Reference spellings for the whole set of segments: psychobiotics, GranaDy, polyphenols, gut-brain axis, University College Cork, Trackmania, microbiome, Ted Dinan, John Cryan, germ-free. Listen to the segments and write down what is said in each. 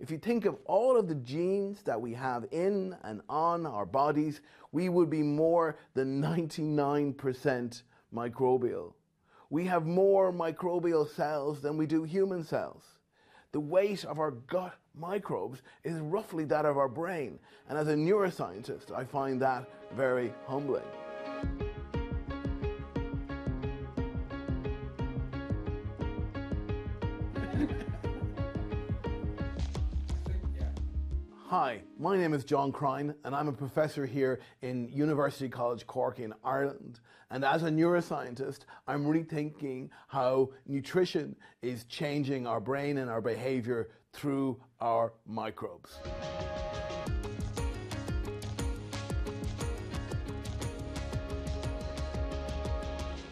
If you think of all of the genes that we have in and on our bodies, we would be more than 99% microbial. We have more microbial cells than we do human cells. The weight of our gut microbes is roughly that of our brain, and as a neuroscientist, I find that very humbling. Hi, my name is John Cryan and I'm a professor here in University College Cork in Ireland. And as a neuroscientist, I'm rethinking how nutrition is changing our brain and our behavior through our microbes.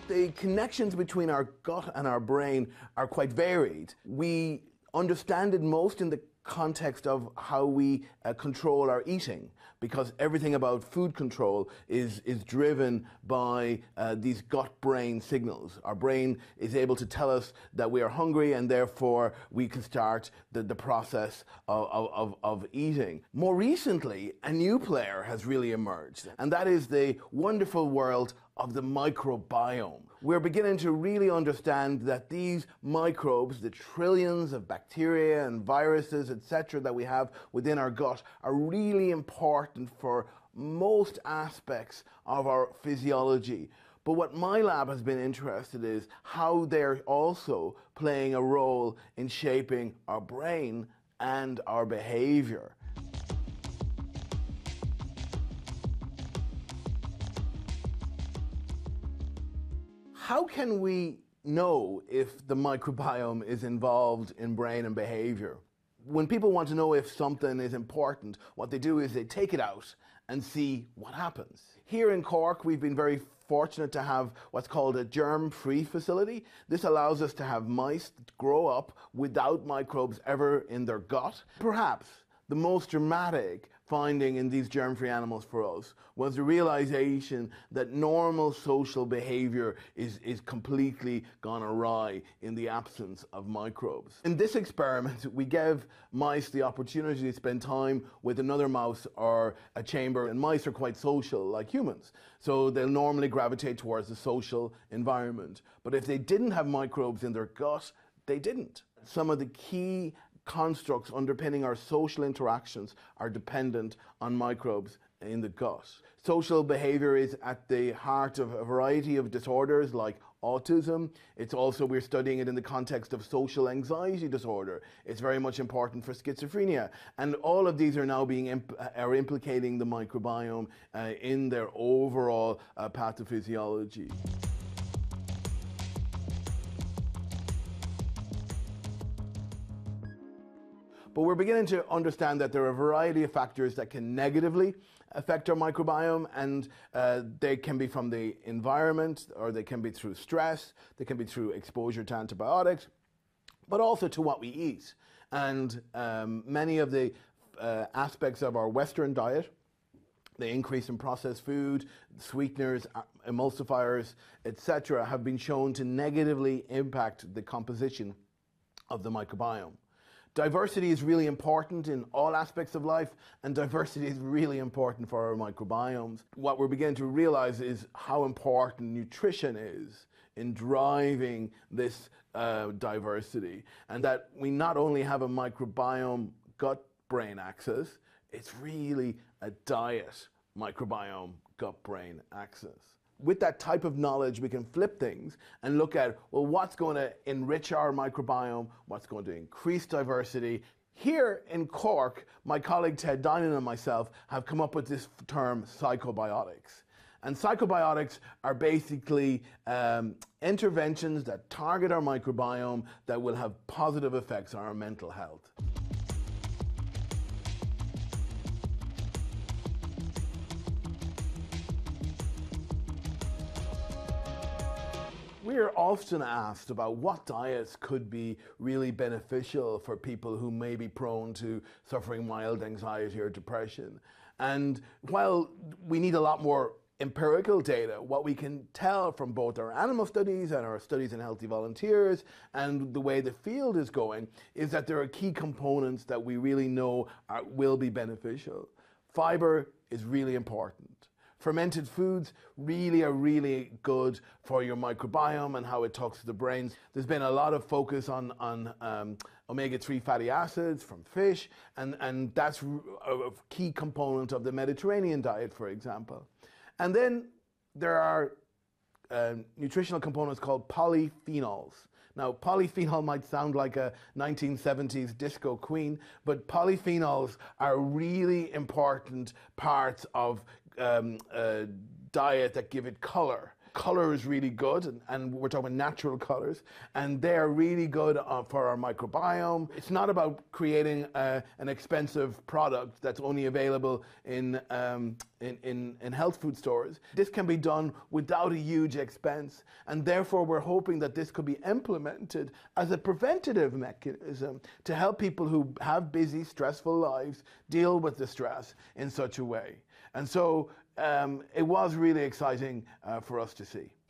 The connections between our gut and our brain are quite varied. We understand it most in the context of how we control our eating, because everything about food control is driven by these gut-brain signals. Our brain is able to tell us that we are hungry and therefore we can start the process of eating. More recently, a new player has really emerged, and that is the wonderful world of the microbiome. We're beginning to really understand that these microbes, the trillions of bacteria and viruses, etc., that we have within our gut, are really important for most aspects of our physiology. But what my lab has been interested in is how they're also playing a role in shaping our brain and our behavior. How can we know if the microbiome is involved in brain and behavior? When people want to know if something is important, what they do is they take it out and see what happens. Here in Cork, we've been very fortunate to have what's called a germ-free facility. This allows us to have mice grow up without microbes ever in their gut. Perhaps the most dramatic finding in these germ-free animals for us was the realization that normal social behavior is completely gone awry in the absence of microbes. In this experiment, we gave mice the opportunity to spend time with another mouse or a chamber, and mice are quite social like humans, so they'll normally gravitate towards the social environment. But if they didn't have microbes in their gut, they didn't. Some of the key constructs underpinning our social interactions are dependent on microbes in the gut. Social behavior is at the heart of a variety of disorders like autism. It's also, we're studying it in the context of social anxiety disorder. It's very much important for schizophrenia. And all of these are now being implicating the microbiome in their overall pathophysiology. But we're beginning to understand that there are a variety of factors that can negatively affect our microbiome, and they can be from the environment, or they can be through stress, they can be through exposure to antibiotics, but also to what we eat. And many of the aspects of our Western diet, the increase in processed food, sweeteners, emulsifiers, etc., have been shown to negatively impact the composition of the microbiome. Diversity is really important in all aspects of life, and diversity is really important for our microbiomes. What we're beginning to realize is how important nutrition is in driving this diversity, and that we not only have a microbiome gut-brain axis, it's really a diet microbiome gut-brain axis. With that type of knowledge, we can flip things and look at, well, what's going to enrich our microbiome, what's going to increase diversity. Here in Cork, my colleague Ted Dinan and myself have come up with this term psychobiotics. And psychobiotics are basically interventions that target our microbiome that will have positive effects on our mental health. We are often asked about what diets could be really beneficial for people who may be prone to suffering mild anxiety or depression. And while we need a lot more empirical data, what we can tell from both our animal studies and our studies in healthy volunteers and the way the field is going, is that there are key components that we really know will be beneficial. Fiber is really important. Fermented foods really are really good for your microbiome and how it talks to the brain. There's been a lot of focus on omega-3 fatty acids from fish, and that's a key component of the Mediterranean diet, for example. And then there are nutritional components called polyphenols. Now, polyphenol might sound like a 1970s disco queen, but polyphenols are really important parts of a diet that give it color. Color is really good, and we're talking about natural colors, and they're really good for our microbiome. It's not about creating an expensive product that's only available in health food stores. This can be done without a huge expense, and therefore we're hoping that this could be implemented as a preventative mechanism to help people who have busy, stressful lives deal with the stress in such a way. And so it was really exciting for us to see.